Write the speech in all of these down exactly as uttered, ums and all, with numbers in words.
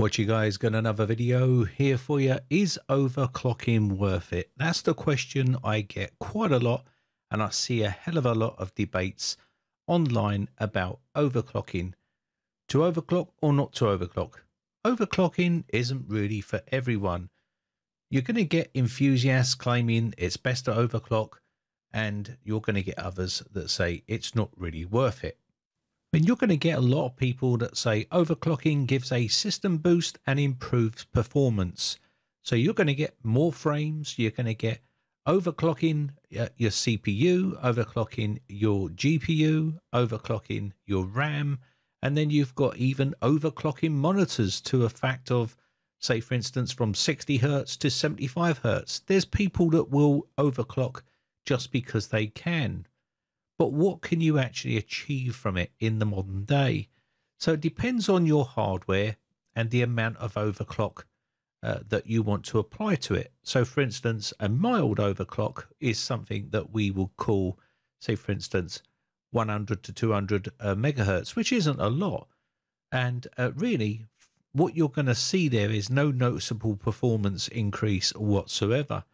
What you guys got another video here for you. Is overclocking worth it? That's the question I get quite a lot, and I see a hell of a lot of debates online about overclocking. To overclock or not to overclock? Overclocking isn't really for everyone. You're going to get enthusiasts claiming it's best to overclock, and you're going to get others that say it's not really worth it. And you're going to get a lot of people that say overclocking gives a system boost and improves performance. So you're going to get more frames, you're going to get overclocking your C P U, overclocking your G P U, overclocking your RAM, and then you've got even overclocking monitors to a fact of, say for instance, from sixty hertz to seventy-five hertz. There's people that will overclock just because they can. But what can you actually achieve from it in the modern day? So it depends on your hardware and the amount of overclock uh, that you want to apply to it. So for instance, a mild overclock is something that we will call, say for instance, one hundred to two hundred uh, megahertz, which isn't a lot. And uh, really what you're going to see there is no noticeable performance increase whatsoever.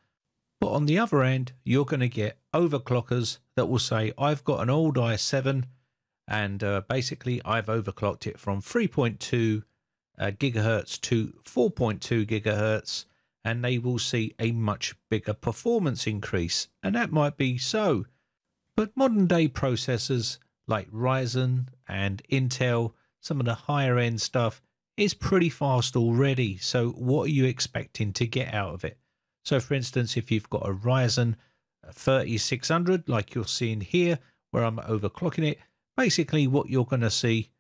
But on the other end, you're going to get overclockers that will say, I've got an old i seven and uh, basically I've overclocked it from three point two uh, gigahertz to four point two gigahertz, and they will see a much bigger performance increase. And that might be so, but modern day processors like Ryzen and Intel, some of the higher end stuff is pretty fast already. So what are you expecting to get out of it? So for instance, if you've got a Ryzen thirty-six hundred, like you're seeing here, where I'm overclocking it, basically what you're going to see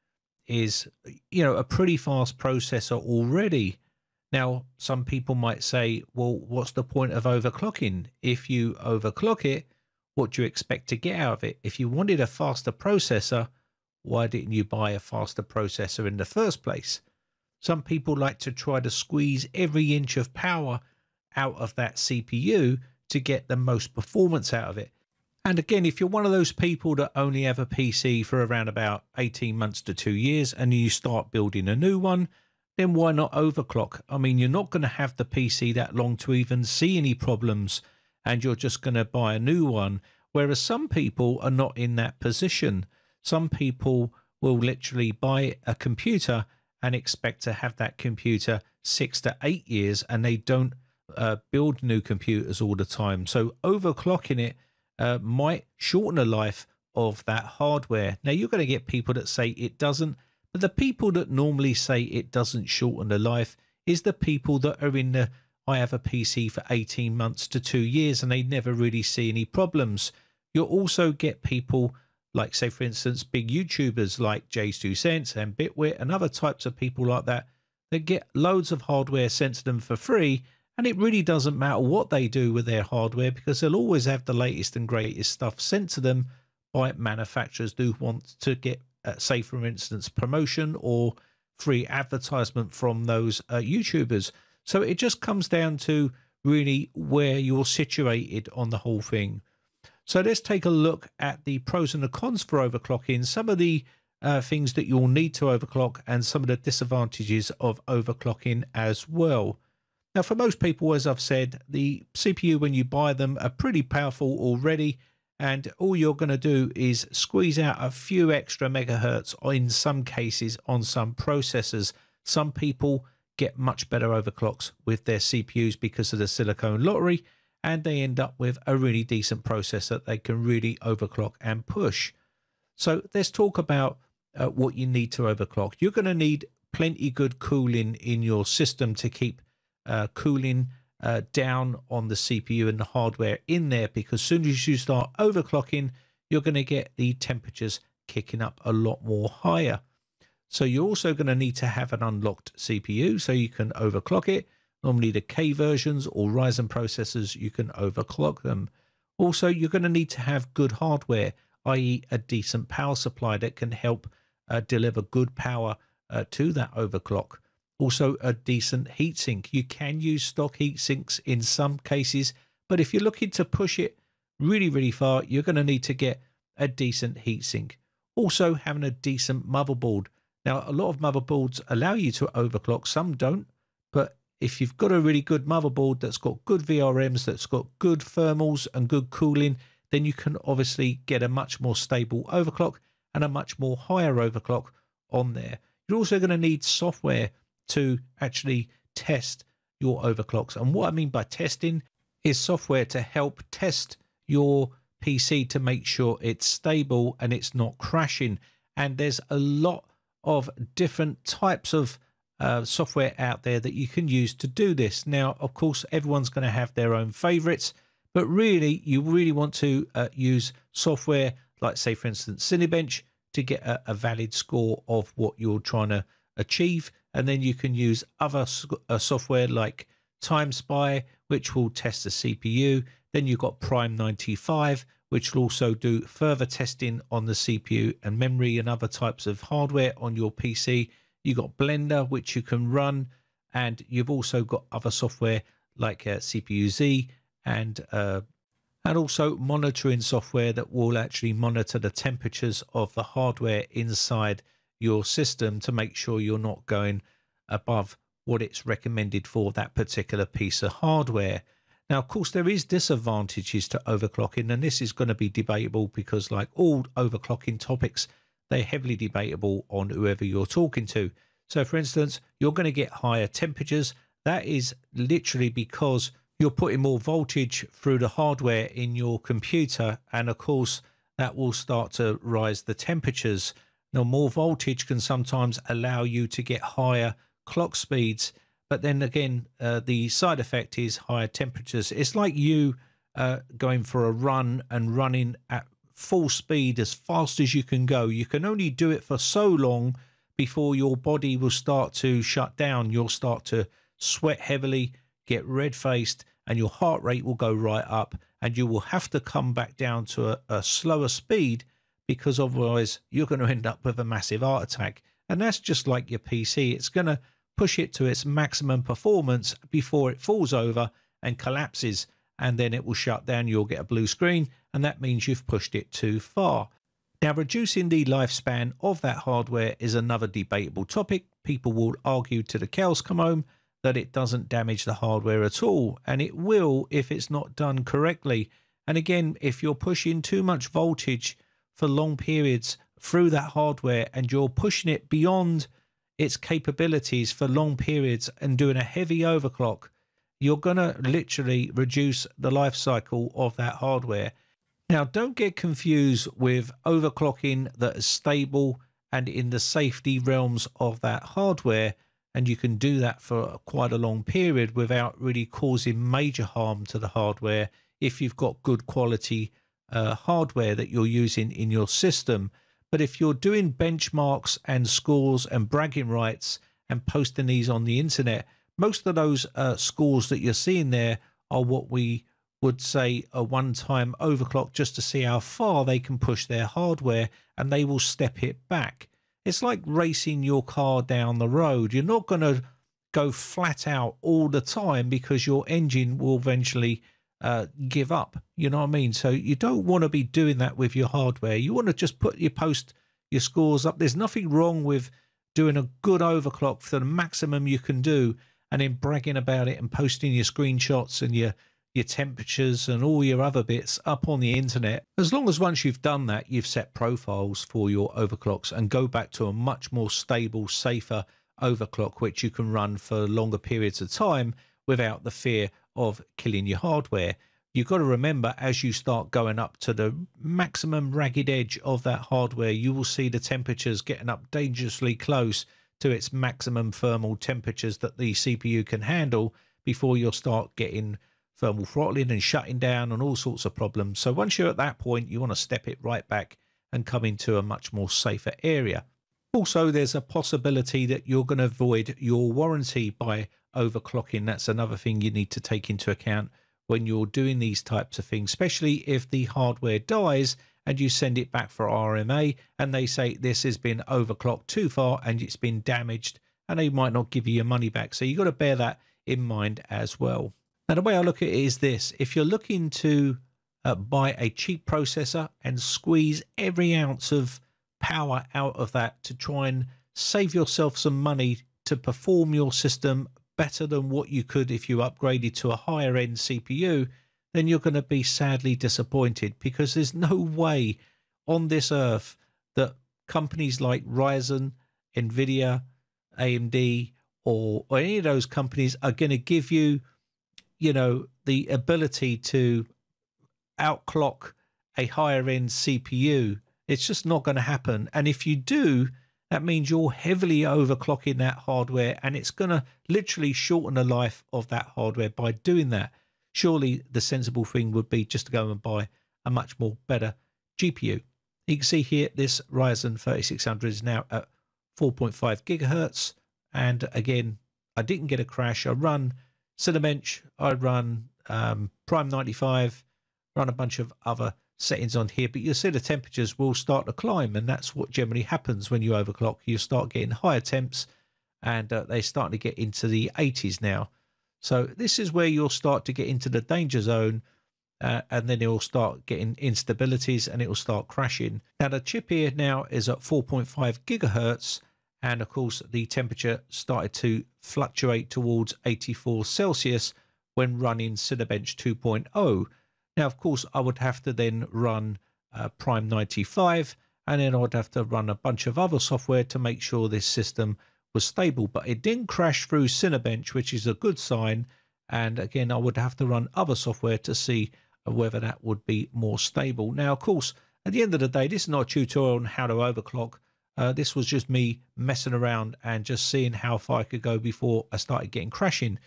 is, you know, a pretty fast processor already. Now, some people might say, well, what's the point of overclocking? If you overclock it, what do you expect to get out of it? If you wanted a faster processor, why didn't you buy a faster processor in the first place? Some people like to try to squeeze every inch of power out of that C P U to get the most performance out of it. And again, if you're one of those people that only have a P C for around about eighteen months to two years and you start building a new one, then why not overclock? I mean, you're not going to have the P C that long to even see any problems, and you're just going to buy a new one. Whereas some people are not in that position. Some people will literally buy a computer and expect to have that computer six to eight years and they don't Uh, build new computers all the time. So overclocking it uh, might shorten the life of that hardware. Now you're going to get people that say it doesn't, but the people that normally say it doesn't shorten the life is the people that are in the, I have a P C for eighteen months to two years and they never really see any problems. You'll also get people like, say for instance, big YouTubers like Jay's Two Cents and Bitwit and other types of people like that, that get loads of hardware sent to them for free. And it really doesn't matter what they do with their hardware because they'll always have the latest and greatest stuff sent to them by manufacturers who want to get, uh, say for instance, promotion or free advertisement from those uh, YouTubers. So it just comes down to really where you're situated on the whole thing. So let's take a look at the pros and the cons for overclocking, some of the uh, things that you'll need to overclock and some of the disadvantages of overclocking as well. Now, for most people, as I've said, the C P U, when you buy them, are pretty powerful already. And all you're going to do is squeeze out a few extra megahertz in some cases on some processors. Some people get much better overclocks with their C P Us because of the silicon lottery, and they end up with a really decent processor they can really overclock and push. So let's talk about uh, what you need to overclock. You're going to need plenty good cooling in your system to keep Uh, cooling uh, down on the C P U and the hardware in there, because soon as you start overclocking, you're going to get the temperatures kicking up a lot more higher. So you're also going to need to have an unlocked C P U so you can overclock it. Normally the K versions or Ryzen processors, you can overclock them. Also, you're going to need to have good hardware, that is a decent power supply that can help uh, deliver good power uh, to that overclock. Also a decent heatsink. You can use stock heatsinks in some cases, but if you're looking to push it really, really far, you're going to need to get a decent heatsink. Also having a decent motherboard. Now, a lot of motherboards allow you to overclock, some don't, but if you've got a really good motherboard that's got good V R Ms, that's got good thermals and good cooling, then you can obviously get a much more stable overclock and a much more higher overclock on there. You're also going to need software to actually test your overclocks. And what I mean by testing is software to help test your P C to make sure it's stable and it's not crashing. And there's a lot of different types of uh, software out there that you can use to do this. Now, of course, everyone's going to have their own favorites, but really, you really want to uh, use software like, say, for instance, Cinebench to get a, a valid score of what you're trying to achieve. And then you can use other uh, software like TimeSpy, which will test the C P U. Then you've got Prime ninety-five, which will also do further testing on the C P U and memory and other types of hardware on your P C. You've got Blender, which you can run. And you've also got other software like uh, C P U Z and, uh, and also monitoring software that will actually monitor the temperatures of the hardware inside your system to make sure you're not going above what it's recommended for that particular piece of hardware. Now, of course, there is disadvantages to overclocking, and this is going to be debatable because, like all overclocking topics, they're heavily debatable on whoever you're talking to. So, for instance, you're going to get higher temperatures. That is literally because you're putting more voltage through the hardware in your computer, and of course, that will start to rise the temperatures. Now, more voltage can sometimes allow you to get higher clock speeds, but then again, uh, the side effect is higher temperatures. It's like you uh, going for a run and running at full speed as fast as you can go. You can only do it for so long before your body will start to shut down. You'll start to sweat heavily, get red-faced, and your heart rate will go right up, and you will have to come back down to a, a slower speed, because otherwise you're going to end up with a massive heart attack. And that's just like your P C. It's going to push it to its maximum performance before it falls over and collapses, and then it will shut down. You'll get a blue screen, and that means you've pushed it too far. Now, reducing the lifespan of that hardware is another debatable topic. People will argue till the cows come home that it doesn't damage the hardware at all, and it will if it's not done correctly. And again, if you're pushing too much voltage for long periods through that hardware, and you're pushing it beyond its capabilities for long periods and doing a heavy overclock, you're going to literally reduce the life cycle of that hardware. Now, don't get confused with overclocking that is stable and in the safety realms of that hardware, and you can do that for quite a long period without really causing major harm to the hardware if you've got good quality Uh, hardware that you're using in your system. But if you're doing benchmarks and scores and bragging rights and posting these on the internet, most of those uh, scores that you're seeing there are what we would say a one-time overclock, just to see how far they can push their hardware, and they will step it back. It's like racing your car down the road. You're not going to go flat out all the time because your engine will eventually Uh, give up, you know what I mean? So you don't want to be doing that with your hardware. You want to just put your post, your scores up. There's nothing wrong with doing a good overclock for the maximum you can do, and then bragging about it and posting your screenshots and your your temperatures and all your other bits up on the internet. As long as once you've done that, you've set profiles for your overclocks and go back to a much more stable, safer overclock, which you can run for longer periods of time without the fear of killing your hardware. You've got to remember, as you start going up to the maximum ragged edge of that hardware, you will see the temperatures getting up dangerously close to its maximum thermal temperatures that the C P U can handle before you'll start getting thermal throttling and shutting down and all sorts of problems. So once you're at that point, you want to step it right back and come into a much more safer area. Also, there's a possibility that you're going to void your warranty by overclocking. That's another thing you need to take into account when you're doing these types of things, especially if the hardware dies and you send it back for R M A and they say this has been overclocked too far and it's been damaged, and they might not give you your money back. So you've got to bear that in mind as well. Now, the way I look at it is this: if you're looking to uh, buy a cheap processor and squeeze every ounce of power out of that to try and save yourself some money to perform your system better than what you could if you upgraded to a higher end C P U, then you're going to be sadly disappointed, because there's no way on this earth that companies like Ryzen, Nvidia, A M D, or, or any of those companies are going to give you, you know, the ability to outclock a higher end C P U. It's just not going to happen. And if you do, that means you're heavily overclocking that hardware, and it's going to literally shorten the life of that hardware by doing that. Surely the sensible thing would be just to go and buy a much more better G P U. You can see here this Ryzen thirty-six hundred is now at four point five gigahertz, and again, I didn't get a crash. I run Cinebench, I run um, Prime ninety-five, run a bunch of other settings on here, but you'll see the temperatures will start to climb, and that's what generally happens when you overclock. You start getting higher temps, and uh, they start to get into the eighties now. So this is where you'll start to get into the danger zone, uh, and then you'll start getting instabilities and it will start crashing. Now the chip here now is at four point five gigahertz, and of course the temperature started to fluctuate towards eighty-four Celsius when running Cinebench two point oh. Now, of course, I would have to then run uh, Prime ninety-five, and then I would have to run a bunch of other software to make sure this system was stable. But it didn't crash through Cinebench, which is a good sign. And again, I would have to run other software to see whether that would be more stable. Now, of course, at the end of the day, this is not a tutorial on how to overclock. Uh, this was just me messing around and just seeing how far I could go before I started getting crashing.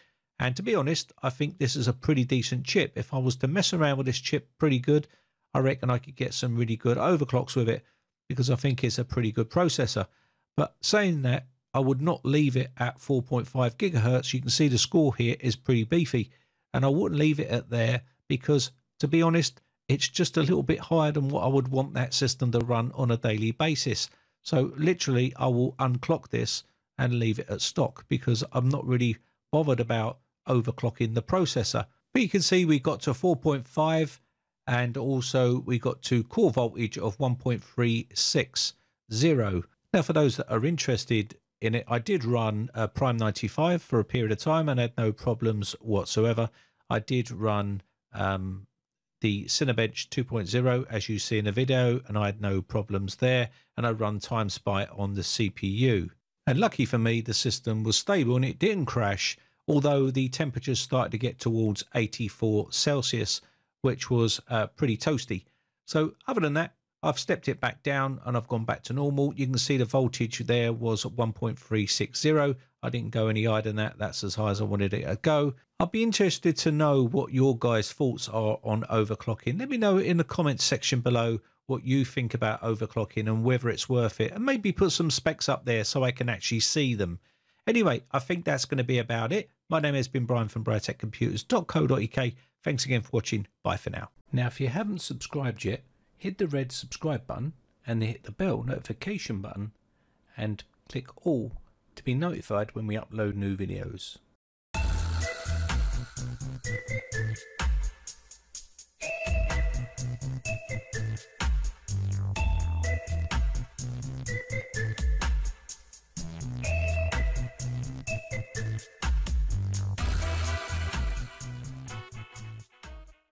And to be honest, I think this is a pretty decent chip. If I was to mess around with this chip pretty good, I reckon I could get some really good overclocks with it, because I think it's a pretty good processor. But saying that, I would not leave it at four point five gigahertz. You can see the score here is pretty beefy, and I wouldn't leave it at there, because to be honest, it's just a little bit higher than what I would want that system to run on a daily basis. So literally I will unclock this and leave it at stock, because I'm not really bothered about overclocking the processor. But you can see we got to four point five, and also we got to core voltage of one point three six zero. Now for those that are interested in it, I did run uh, Prime ninety-five for a period of time and had no problems whatsoever. I did run um, the Cinebench two point oh as you see in the video, and I had no problems there, and I run TimeSpy on the C P U. And lucky for me, the system was stable and it didn't crash, although the temperatures started to get towards eighty-four Celsius, which was uh, pretty toasty. So other than that, I've stepped it back down and I've gone back to normal. You can see the voltage there was one point three six zero. I didn't go any higher than that. That's as high as I wanted it to go. I'd be interested to know what your guys' thoughts are on overclocking. Let me know in the comments section below what you think about overclocking and whether it's worth it, and maybe put some specs up there so I can actually see them. Anyway, I think that's going to be about it. My name has been Brian from britec computers dot co dot U K. Thanks again for watching. Bye for now. Now, if you haven't subscribed yet, hit the red subscribe button and then hit the bell notification button and click all to be notified when we upload new videos.